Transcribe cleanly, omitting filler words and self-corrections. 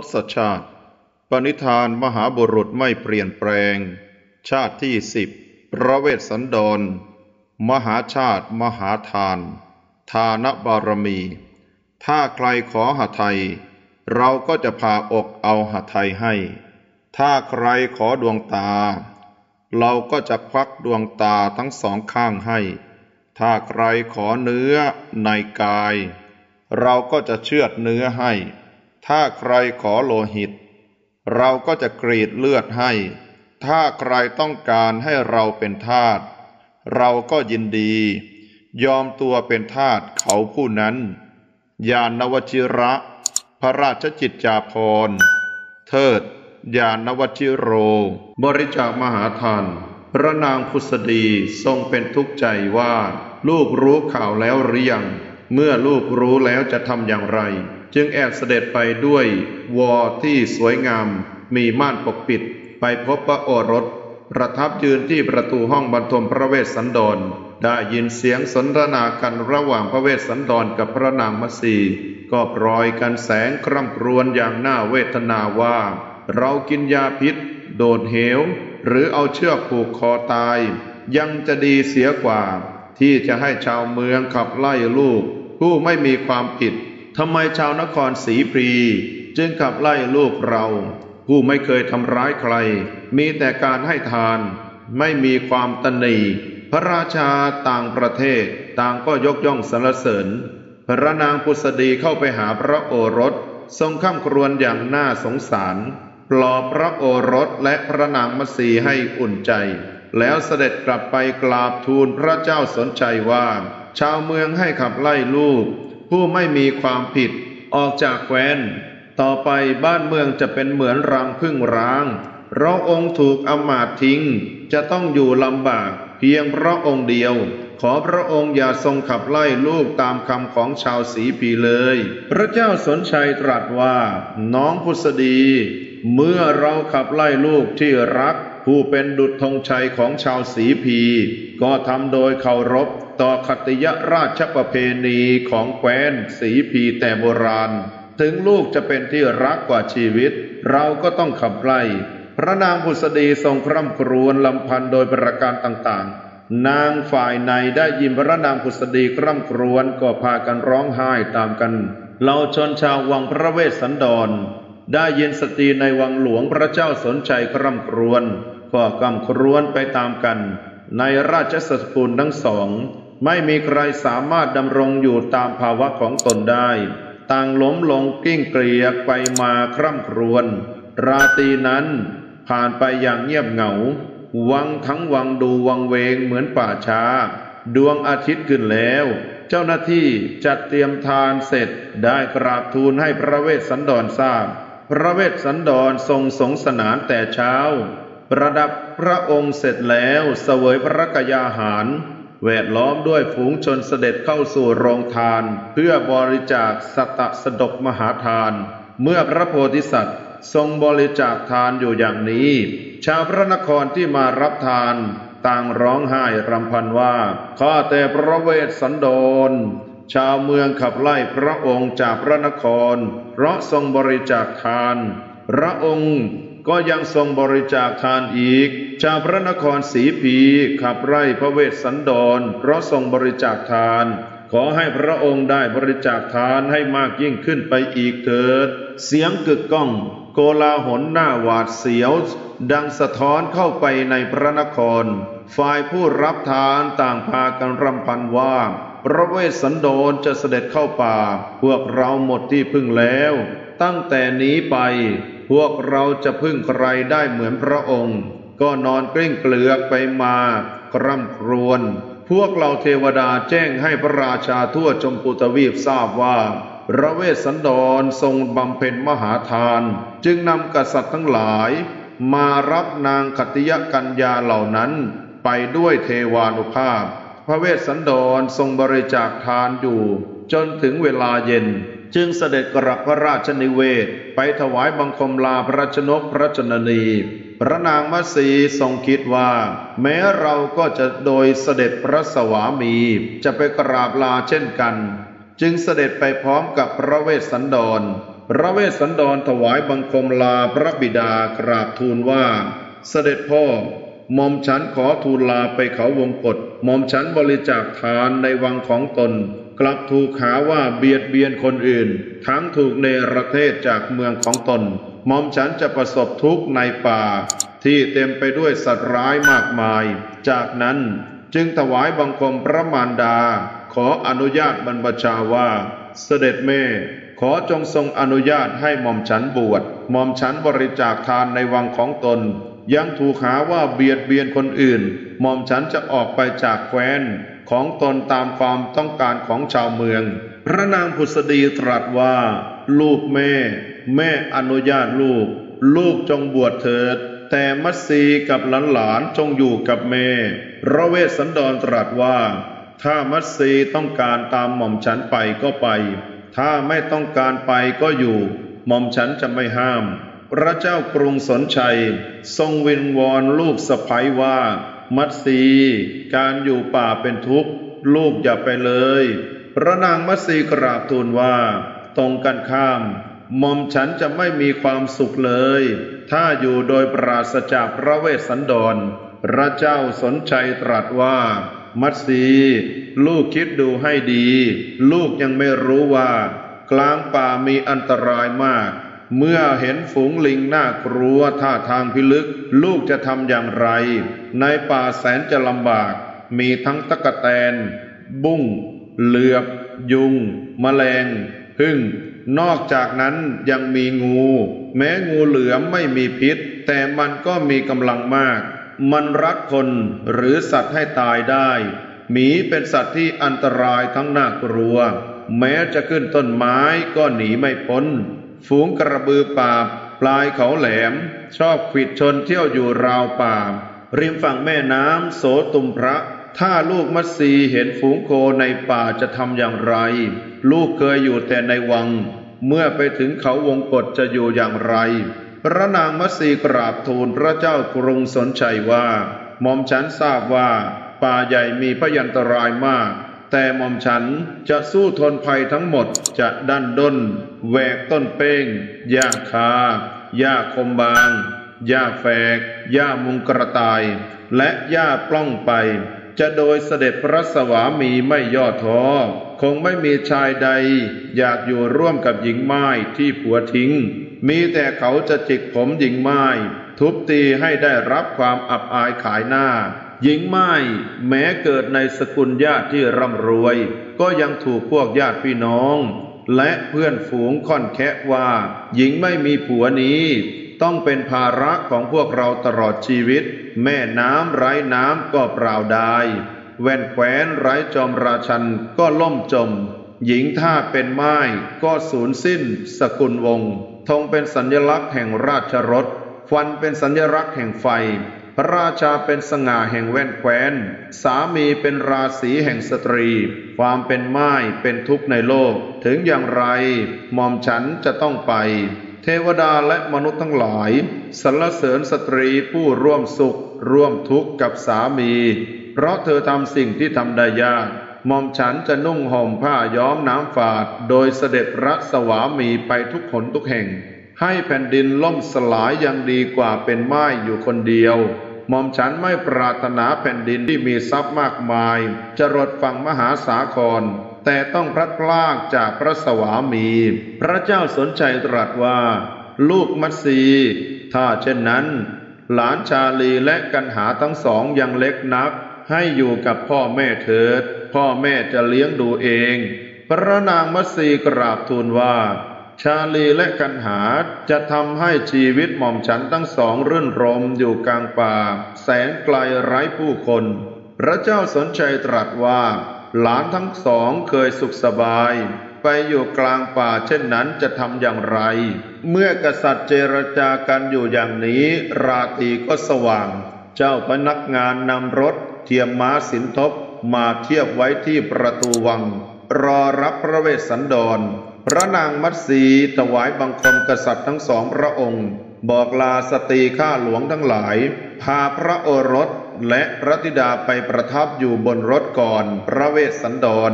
ทศชาติปณิธานมหาบุรุษไม่เปลี่ยนแปลงชาติที่10พระเวสสันดรมหาชาติมหาทานทานบารมีถ้าใครขอหทัยเราก็จะพาอกเอาหทัยให้ถ้าใครขอดวงตาเราก็จะควักดวงตาทั้งสองข้างให้ถ้าใครขอเนื้อในกายเราก็จะเชือดเนื้อให้ถ้าใครขอโลหิตเราก็จะกรีดเลือดให้ถ้าใครต้องการให้เราเป็นทาสเราก็ยินดียอมตัวเป็นทาสเขาผู้นั้นญาณวชิระพระราชจิตจาภรณ์เทิดญาณวชิโรบริจาคมหาทานพระนางพุษดีทรงเป็นทุกข์ใจว่าลูกรู้ข่าวแล้วหรือยังเมื่อลูกรู้แล้วจะทำอย่างไรจึงแอบเสด็จไปด้วยวอที่สวยงามมีม่านปกปิดไปพบพระโอรสประทับยืนที่ประตูห้องบรรทมพระเวสสันดรได้ยินเสียงสนทนากันระหว่างพระเวสสันดรกับพระนางมัสสีก็พลอยกันแสงคร่ำครวญอย่างน่าเวทนาว่าเรากินยาพิษโดดเหวหรือเอาเชือกผูกคอตายยังจะดีเสียกว่าที่จะให้ชาวเมืองขับไล่ลูกผู้ไม่มีความผิดทำไมชาวนครศรีพรีจึงขับไล่ลูกเราผู้ไม่เคยทำร้ายใครมีแต่การให้ทานไม่มีความตนีพระราชาต่างประเทศต่างก็ยกย่องสรรเสริญพระนางพุษดีเข้าไปหาพระโอรสทรงข้ามครวญอย่างน่าสงสารปลอบพระโอรสและพระนางมัสสีให้อุ่นใจแล้วเสด็จกลับไปกราบทูลพระเจ้าสนใจว่าชาวเมืองให้ขับไล่ลูกผู้ไม่มีความผิดออกจากแคว้นต่อไปบ้านเมืองจะเป็นเหมือนรังผึ้งร้างเราองค์ถูกอำมาตย์ทิ้งจะต้องอยู่ลำบากเพียงพระองค์เดียวขอพระองค์อย่าทรงขับไล่ลูกตามคำของชาวศรีพีเลยพระเจ้าสนชัยตรัสว่าน้องพุษดีเมื่อเราขับไล่ลูกที่รักผู้เป็นดุจธงชัยของชาวศรีพีก็ทำโดยเคารพต่อคติยราชประเพณีของแคว้นศรีพีแต่โบราณถึงลูกจะเป็นที่รักกว่าชีวิตเราก็ต้องขับไล่พระนางพุษดีทรงคร่ำครวญลำพันโดยประการต่างๆนางฝ่ายในได้ยินพระนางพุษดีคร่ำครวญก็พากันร้องไห้ตามกันเหล่าชนชาววังพระเวสสันดรได้ยินสตรีในวังหลวงพระเจ้าสนใจคร่ำครวญก็กำครวญไปตามกันในราชสกุลทั้งสองไม่มีใครสามารถดำรงอยู่ตามภาวะของตนได้ต่างล้มลงกิ้งเกลียกไปมาคร่ำครวญราตรีนั้นผ่านไปอย่างเงียบเหงาวังทั้งวังดูวังเวงเหมือนป่าช้าดวงอาทิตย์ขึ้นแล้วเจ้าหน้าที่จัดเตรียมทานเสร็จได้กราบทูลให้พระเวสสันดรทราบพระเวสสันดรทรงสงสนานแต่เช้าประดับพระองค์เสร็จแล้วเสวยพระกยาหารแวดล้อมด้วยฝูงชนเสด็จเข้าสู่โรงทานเพื่อบริจาคสัตสดกมหาทานเมื่อพระโพธิสัตว์ทรงบริจาคทานอยู่อย่างนี้ชาวพระนครที่มารับทานต่างร้องไห้รำพันว่าข้าแต่พระเวสสันดรชาวเมืองขับไล่พระองค์จากพระนครเพราะทรงบริจาคทานพระองค์ก็ยังทรงบริจาคทานอีกชาวพระนครศรีพีขับไล่พระเวสสันดรเพราะทรงบริจาคทานขอให้พระองค์ได้บริจาคทานให้มากยิ่งขึ้นไปอีกเถิดเสียงกึกก้องโกลาหลหน้าหวาดเสียวดังสะท้อนเข้าไปในพระนครฝ่ายผู้รับทานต่างพากันรำพันว่าพระเวสสันดรจะเสด็จเข้าป่าพวกเราหมดที่พึ่งแล้วตั้งแต่นี้ไปพวกเราจะพึ่งใครได้เหมือนพระองค์ก็นอนกลิ้งเกลือกไปมาคร่ำครวญพวกเราเทวดาแจ้งให้พระราชาทั่วชมพูทวีปทราบว่าพระเวสสันดรทรงบำเพ็ญมหาทานจึงนำกษัตริย์ทั้งหลายมารับนางขัตติยกัญญาเหล่านั้นไปด้วยเทวานุภาพพระเวสสันดรทรงบริจาคทานอยู่จนถึงเวลาเย็นจึงเสด็จกลับพระราชนิเวศไปถวายบังคมลาพระชนกพระชนนีพระนางมัสสีทรงคิดว่าแม้เราก็จะโดยเสด็จพระสวามีจะไปกราบลาเช่นกันจึงเสด็จไปพร้อมกับพระเวสสันดร พระเวสสันดรถวายบังคมลาพระบิดากราบทูลว่าเสด็จพ่อหม่อมฉันขอทูลลาไปเขาวงกฏหม่อมฉันบริจาคทานในวังของตนกลับถูกหาว่าเบียดเบียนคนอื่นทั้งถูกเนรเทศจากเมืองของตนหม่อมฉันจะประสบทุกข์ในป่าที่เต็มไปด้วยสัตว์ร้ายมากมายจากนั้นจึงถวายบังคมพระมารดาขออนุญาตบรรพชาว่าเสด็จแม่ขอจงทรงอนุญาตให้หม่อมฉันบวชหม่อมฉันบริจาคทานในวังของตนยังถูกหาว่าเบียดเบียนคนอื่นหม่อมฉันจะออกไปจากแคว้นของตนตามความต้องการของชาวเมืองพระนางผุสดีตรัสว่าลูกแม่อนุญาตลูกจงบวชเถิดแต่มัสสีกับหลานๆจงอยู่กับแม่พระเวสสันดรตรัสว่าถ้ามัสสีต้องการตามหม่อมฉันไปก็ไปถ้าไม่ต้องการไปก็อยู่หม่อมฉันจะไม่ห้ามพระเจ้ากรุงสนชัยทรงวิงวอนลูกสะใภ้ว่ามัตสีการอยู่ป่าเป็นทุกข์ลูกอย่าไปเลยพระนางมัตสีกราบทูลว่าตรงกันข้ามหม่อมฉันจะไม่มีความสุขเลยถ้าอยู่โดยปราศจากพระเวสสันดรพระเจ้าสนชัยตรัสว่ามัตสีลูกคิดดูให้ดีลูกยังไม่รู้ว่ากลางป่ามีอันตรายมากเมื่อเห็นฝูงลิงน่ากลัวท่าทางพิลึกลูกจะทำอย่างไรในป่าแสนจะลำบากมีทั้งตะกะแตนบุ้งเหลือบยุงแมลงผึ้งนอกจากนั้นยังมีงูแม้งูเหลือมไม่มีพิษแต่มันก็มีกำลังมากมันรัดคนหรือสัตว์ให้ตายได้หมีเป็นสัตว์ที่อันตรายทั้งน่ากลัวแม้จะขึ้นต้นไม้ก็หนีไม่พ้นฝูงกระบือป่าปลายเขาแหลมชอบขวิดชนเที่ยวอยู่ราวป่าริมฝั่งแม่น้ำโสตุมพระถ้าลูกมัตสีเห็นฝูงโคในป่าจะทำอย่างไรลูกเคยอยู่แต่ในวังเมื่อไปถึงเขาวงกฏจะอยู่อย่างไรพระนางมัตสีกราบทูลพระเจ้ากรุงสนชัยว่าหม่อมฉันทราบว่าป่าใหญ่มีพยันตรายมากแต่หม่อมฉันจะสู้ทนภัยทั้งหมดจะดันด้นแหวกต้นเป้งหญ้าคาหญ้าคมบางหญ้าแฝกหญ้ามุงกระต่ายและหญ้าปล้องไปจะโดยเสด็จพระสวามีไม่ย่อท้อคงไม่มีชายใดอยากอยู่ร่วมกับหญิงม่ายที่ผัวทิ้งมีแต่เขาจะจิกผมหญิงม่ายทุบตีให้ได้รับความอับอายขายหน้าหญิงม่ายแม้เกิดในสกุลญาติที่ร่ำรวยก็ยังถูกพวกญาติพี่น้องและเพื่อนฝูงค่อนแคะว่าหญิงไม่มีผัวนี้ต้องเป็นภาระของพวกเราตลอดชีวิตแม่น้ำไร้น้ำก็เปล่าได้แว่นแคว้นไร้จอมราชันก็ล่มจมหญิงถ้าเป็นม่ายก็สูญสิ้นสกุลวงศ์ธงเป็นสัญลักษณ์แห่งราชรถควันเป็นสัญลักษณ์แห่งไฟพระราชาเป็นสง่าแห่งแว่นแคว้นสามีเป็นราศีแห่งสตรีความเป็นม่ายเป็นทุกข์ในโลกถึงอย่างไรหม่อมฉันจะต้องไปเทวดาและมนุษย์ทั้งหลายสรรเสริญสตรีผู้ร่วมสุขร่วมทุกข์กับสามีเพราะเธอทำสิ่งที่ทำได้ยากหม่อมฉันจะนุ่งห่มผ้าย้อมน้ำฝาดโดยเสด็จพระสวามีไปทุกหนทุกแห่งให้แผ่นดินล่มสลายยังดีกว่าเป็นม่ายอยู่คนเดียวหม่อมฉันไม่ปรารถนาแผ่นดินที่มีทรัพย์มากมายจรดฝั่งมหาสาครแต่ต้องพลัดพรากจากพระสวามีพระเจ้าสนชัยตรัสว่าลูกมัตสีถ้าเช่นนั้นหลานชาลีและกันหาทั้งสองยังเล็กนักให้อยู่กับพ่อแม่เถิดพ่อแม่จะเลี้ยงดูเองพระนางมัตสีกราบทูลว่าชาลีและกันหาจะทำให้ชีวิตหม่อมฉันทั้งสองรื่นรมอยู่กลางป่าแสนไกลไร้ผู้คนพระเจ้าสนชัยตรัสว่าหลานทั้งสองเคยสุขสบายไปอยู่กลางป่าเช่นนั้นจะทำอย่างไรเมื่อกษัตริย์เจรจากันอยู่อย่างนี้ราตรีก็สว่างเจ้าพนักงานนำรถเทียมม้าสินทบมาเทียบไว้ที่ประตูวังรอรับพระเวสสันดรพระนางมัตสีถวายบังคมกษัตริย์ทั้งสองพระองค์บอกลาสตรีข้าหลวงทั้งหลายพาพระโอรสและพระธิดาไปประทับอยู่บนรถก่อนพระเวสสันดร